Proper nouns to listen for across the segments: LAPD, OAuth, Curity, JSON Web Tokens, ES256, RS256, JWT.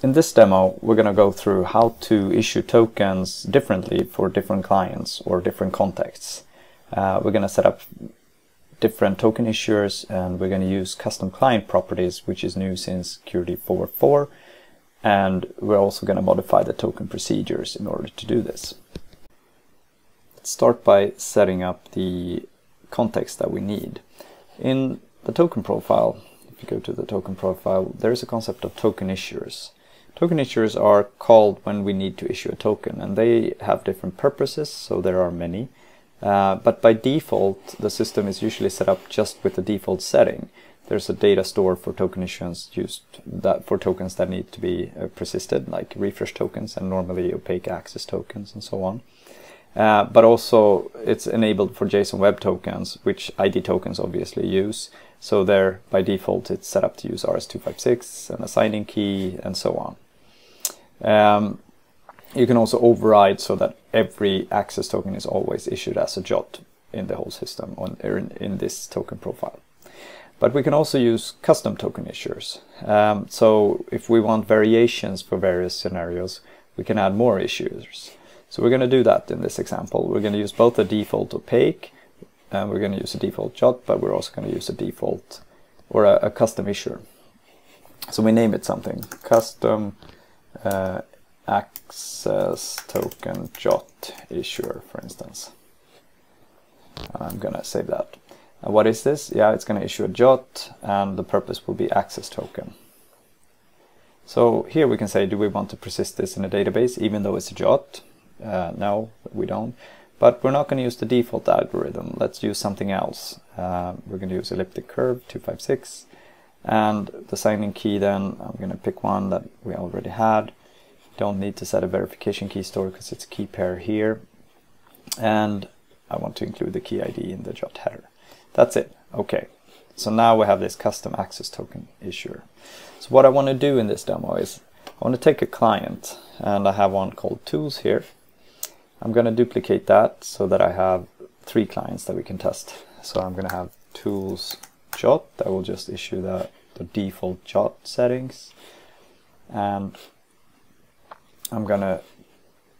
In this demo, we're going to go through how to issue tokens differently for different clients or different contexts. We're going to set up different token issuers, and we're going to use custom client properties, which is new since Curity 4.4. And we're also going to modify the token procedures in order to do this. Let's start by setting up the context that we need. In the token profile, if you go to the token profile, there's a concept of token issuers. Token issuers are called when we need to issue a token, and they have different purposes, so there are many. But by default, the system is usually set up just with the default setting. There's a data store for token issuance used for tokens that need to be persisted, like refresh tokens and normally opaque access tokens and so on. But also it's enabled for JSON Web Tokens, which ID tokens obviously use. So there, by default, it's set up to use RS256 and a signing key and so on. You can also override so that every access token is always issued as a JWT in the whole system, in this token profile. But we can also use custom token issuers. So if we want variations for various scenarios, we can add more issuers. So we're going to do that in this example. We're going to use both the default opaque, and we're going to use a default JWT, but we're also going to use a default or a custom issuer. So we name it something, custom access token JWT issuer, for instance. I'm going to save that. And what is this? Yeah, it's going to issue a JWT, and the purpose will be access token. So here we can say, do we want to persist this in a database, even though it's a JWT? No, we don't. But we're not going to use the default algorithm. Let's use something else. We're going to use elliptic curve 256, and the signing key. Then I'm going to pick one that we already had. Don't need to set a verification key store because it's key pair here. And I want to include the key ID in the JWT header. That's it. Okay. So now we have this custom access token issuer. So what I want to do in this demo is I want to take a client, and I have one called tools here. I'm going to duplicate that so that I have three clients that we can test. So I'm going to have tools JWT that will just issue the default JWT settings. And I'm going to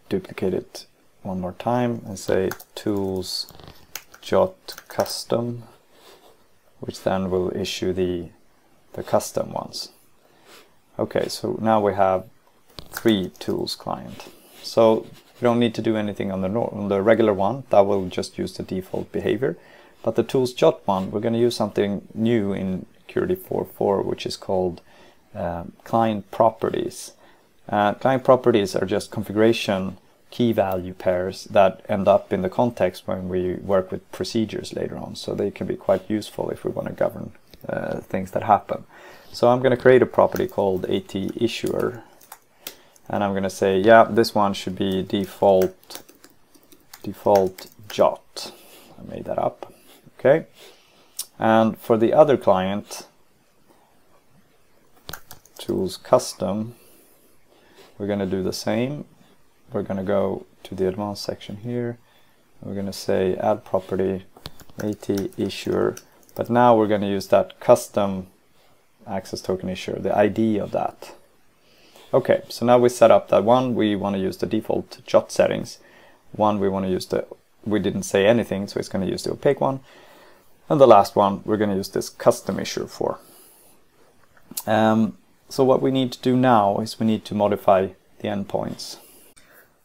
duplicate it one more time and say tools JWT custom, which then will issue the custom ones. Okay, so now we have three tools client. So we don't need to do anything on the regular one. That will just use the default behavior. But the tools JWT one, we're going to use something new in Curity 4.4, which is called client properties. Client properties are just configuration key value pairs that end up in the context when we work with procedures later on. So they can be quite useful if we want to govern things that happen. So I'm going to create a property called AT issuer, and I'm going to say, yeah, this one should be default JWT. I made that up. Okay. And for the other client, tools custom, we're going to do the same. We're going to go to the advanced section here. We're going to say add property AT issuer, but now we're going to use that custom access token issuer, the ID of that. Okay, so now we set up that one. We want to use the default JWT settings. One, we want to use we didn't say anything, so it's going to use the opaque one. And the last one, we're going to use this custom issuer for. So what we need to do now is we need to modify the endpoints.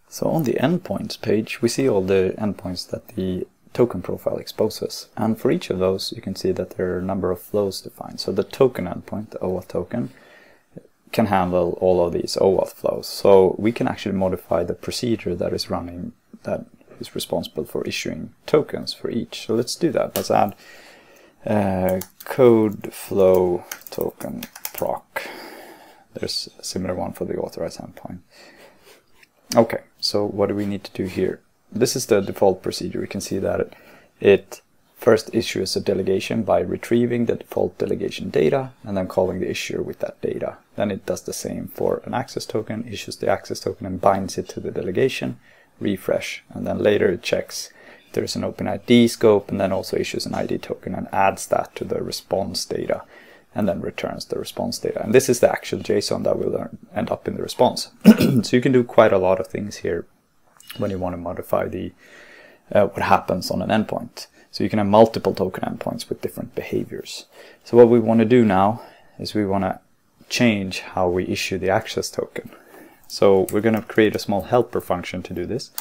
So on the endpoints page, we see all the endpoints that the token profile exposes, and for each of those you can see that there are a number of flows defined. So the token endpoint, the OAuth token, can handle all of these OAuth flows, so we can actually modify the procedure that is running, that is responsible for issuing tokens for each. So let's do that. Let's add code flow token proc. There's a similar one for the authorized endpoint. Okay, so what do we need to do here? This is the default procedure. We can see that it first issues a delegation by retrieving the default delegation data and then calling the issuer with that data. Then it does the same for an access token, issues the access token and binds it to the delegation, refresh, and then later it checks if there's an open ID scope and then also issues an ID token and adds that to the response data. and then returns the response data. And this is the actual JSON that will end up in the response. So you can do quite a lot of things here when you want to modify the what happens on an endpoint. So you can have multiple token endpoints with different behaviors. So what we want to do now is we want to change how we issue the access token. So we're going to create a small helper function to do this,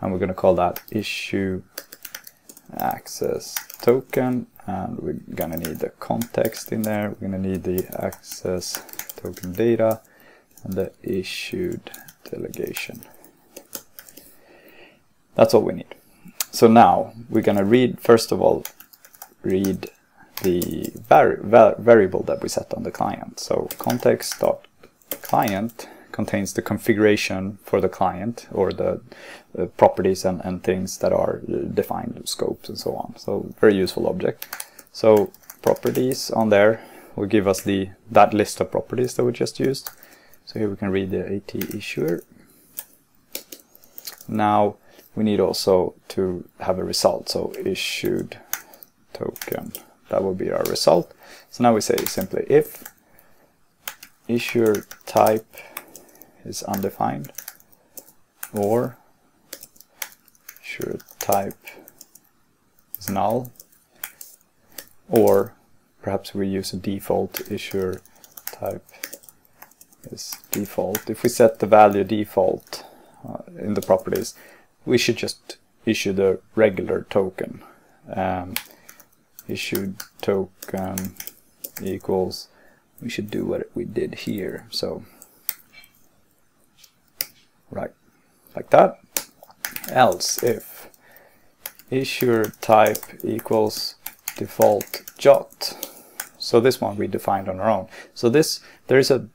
and we're going to call that issue access token, and we're going to need the context in there. We're going to need the access token data and the issued delegation. That's all we need. So now we're going to read, first of all, read the variable that we set on the client. So context.client contains the configuration for the client, or the properties and things that are defined, scopes and so on. So very useful object. So properties on there will give us the that list of properties that we just used. So here we can read the AT issuer. Now we need also to have a result, so issued token, that will be our result. So now we say simply if issuer type is undefined or issuer type is null, or perhaps we use a default issuer type is default. If we set the value default in the properties, we should just issue the regular token. Issued token equals, we should do what we did here. So, right, like that. Else, if issuer type equals default JOT. So this one we defined on our own. So this, there is a,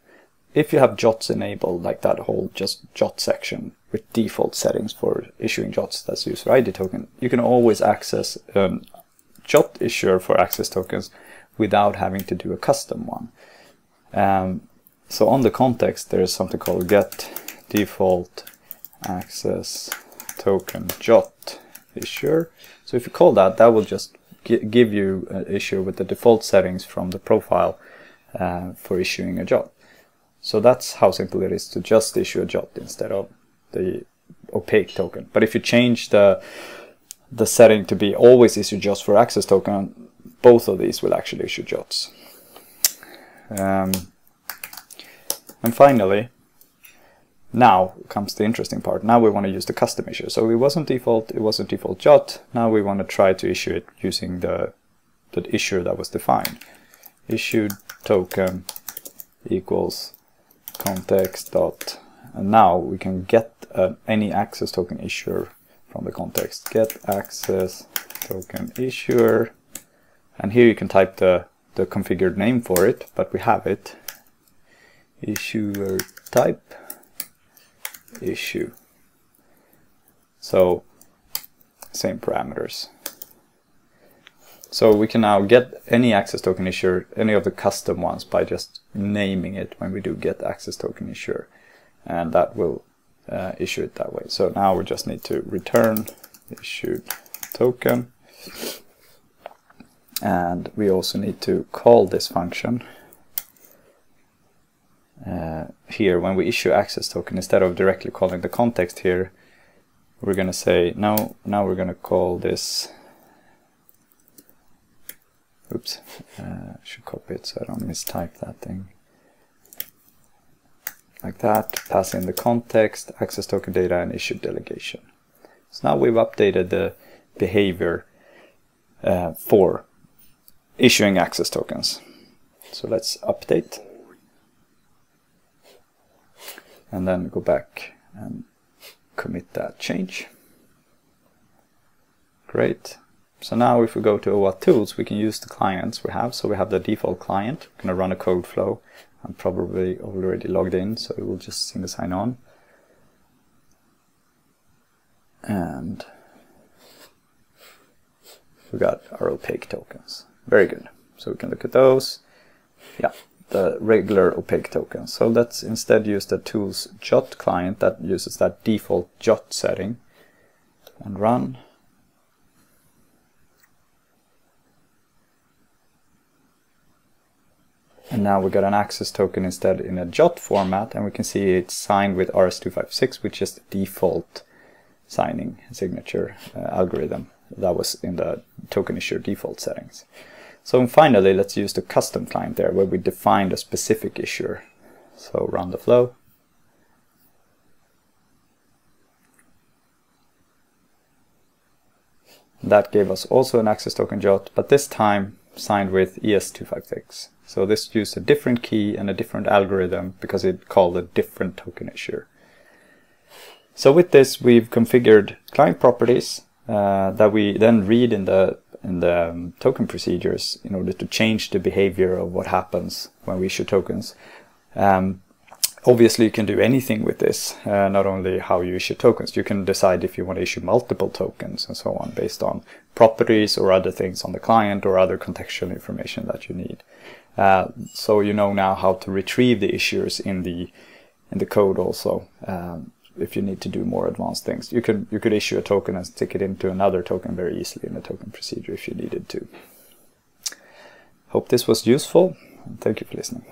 if you have JOTs enabled, like that whole just JOT section, with default settings for issuing JOTs, that's user ID token, you can always access JOT issuer for access tokens without having to do a custom one. So on the context, there is something called get default access token JOT issuer. So if you call that, that will just give you an issuer with the default settings from the profile for issuing a JOT. So that's how simple it is to just issue a JOT instead of the opaque token. But if you change the setting to be always issue JOTs for access token, both of these will actually issue JOTs. And finally, now comes the interesting part. Now we want to use the custom issue. So it wasn't default JOT. Now we want to try to issue it using the issuer that was defined. Issued token equals context dot, and now we can get any access token issuer from the context, get access token issuer, and here you can type the configured name for it, but we have it, issuer type issue, so same parameters. So we can now get any access token issuer, any of the custom ones, by just naming it when we do get access token issuer, and that will issue it that way. So now we just need to return issued token, and we also need to call this function here when we issue access token. Instead of directly calling the context here, we're going to say no. Now we're going to call this. Oops, should copy it so I don't mistype that thing. Like that, pass in the context, access token data, and issue delegation. So now we've updated the behavior for issuing access tokens. So let's update. And then go back and commit that change. Great. So now if we go to OAuth tools, we can use the clients we have. So we have the default client. We're going to run a code flow. I'm probably already logged in, so it will just single sign on. And we got our opaque tokens. Very good. So we can look at those. Yeah, the regular opaque tokens. So let's instead use the tools JOT client that uses that default JOT setting, and run. And now we got an access token instead in a JOT format, and we can see it's signed with RS256, which is the default signing signature algorithm that was in the token issuer default settings. So finally, let's use the custom client there, where we defined a specific issuer. So run the flow. That gave us also an access token JOT, but this time signed with ES256. So this used a different key and a different algorithm because it called a different token issuer. So with this, we've configured client properties that we then read in the token procedures in order to change the behavior of what happens when we issue tokens. Obviously, you can do anything with this, not only how you issue tokens. You can decide if you want to issue multiple tokens and so on based on properties or other things on the client or other contextual information that you need. So you know now how to retrieve the issuers in the code also, if you need to do more advanced things. You could issue a token and stick it into another token very easily in the token procedure if you needed to. Hope this was useful, and thank you for listening.